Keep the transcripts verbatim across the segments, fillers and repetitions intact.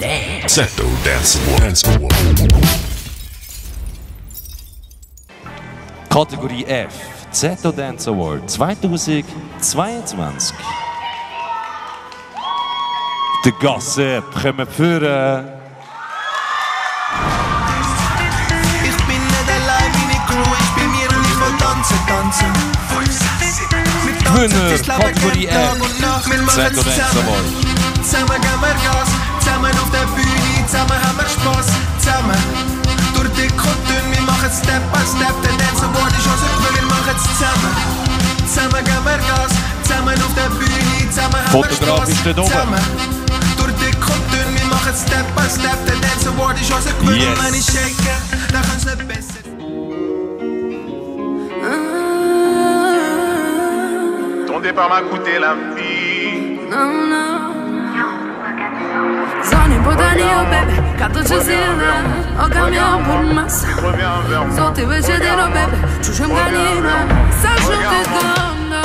Damn. Z O Danceaward. Kategorie F. Z O Danceaward zweitausendzweiundzwanzig. The Gossip kommen führen. Ich bin nicht allein, meine Crew ist bei mir und ich will tanzen, tanzen. Mit Gewinner, Kategorie F. Z O Danceaward. Zusammen geben wir Gas, zusammen auf der Bühne, zusammen haben wir Spass, zusammen. Durch dick und dünn, wir machen Step by Step, der Danceaward ist unser Gewinner. Zusammen, zusammen geben wir Gas, zusammen auf der Bühne, zusammen haben wir Spass, zusammen. Durch dick und dünn, wir machen Step by Step, der Danceaward ist unser Gewinner. Wenn ich shake, dann kann's nicht besser. Ton départ m'a coûté la vie. Sono impotaneo, baby, cattoccesina. Ho cambiato per massa, sotto I vecchiadero, baby, tu c'è un canino. Ça je te donne.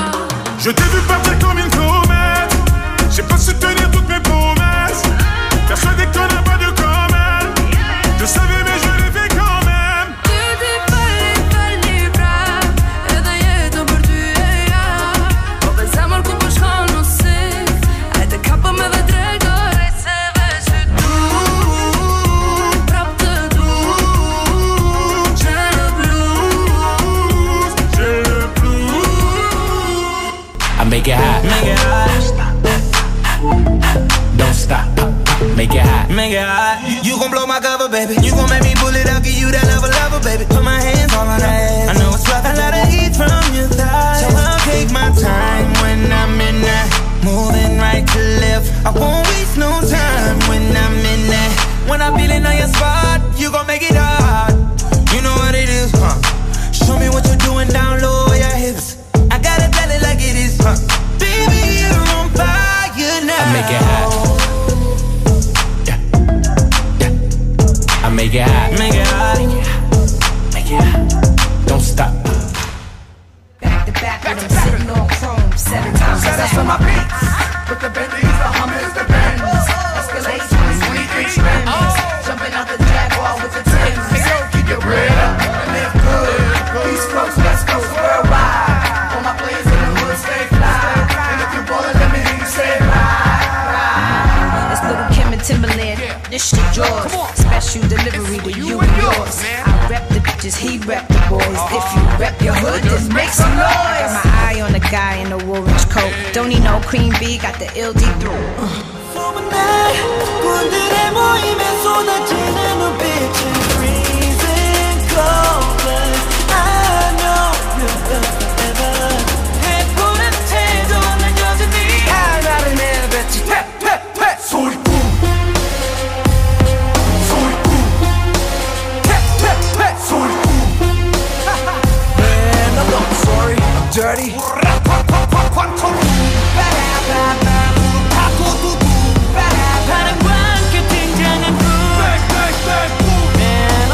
Je t'ai vu partir comme une comète. J'ai pas su tenir toutes mes promesses. Persuadé que t'en as pas de comète. Je savais mais je l'ai fait quand même. Tu t'es pas l'école ni brave. E dai è ton per tu e io. Ho pensato al cupo sconosce. E te capo me vedrai. Make it hot, make it hot. Don't stop, make it hot, make it hot. You gon' blow my cover, baby. You gon' make me pull it out, give you that lover, lover, baby. Put my hands all on that ass. I know it's rough, I let it eat from your thighs. So I'll take my time when I'm in that, moving right to left. I won't waste no time when I'm in that. When I'm feeling on your spot, you gon' make it hot. You know what it is, huh? Show me what you're doing down low with your hips. I gotta tell it like it is, huh? Baby, you're on fire now. I make it hot. Yeah, yeah. I make it hot. Make it hot. Make it hot. Don't stop. Back to back, back to back. Sitting on chrome, seven times. Set us on my beats. With the Bentleys, the Hummers, the Benz. Escalades, twenty-three trends. Jumping out the Jaguar with the Timbs. Hey, yo, keep it real. Live good. East Coast, West Coast, worldwide. Timberland, yeah. This shit yours. Special delivery to you, you and yours. Man. I rep the bitches, he rep the boys. Uh-huh. If you rep your hood, just make some noise. Got my eye on the guy in the orange coat. Yeah. Don't need no cream B, got the L D through. Dirty. Man, I'm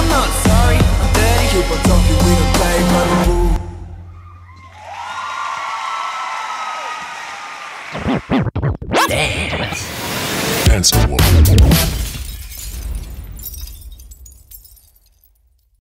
not sorry. I'm dirty. Keep on talking, we don't play by the rules. Damn. Dance.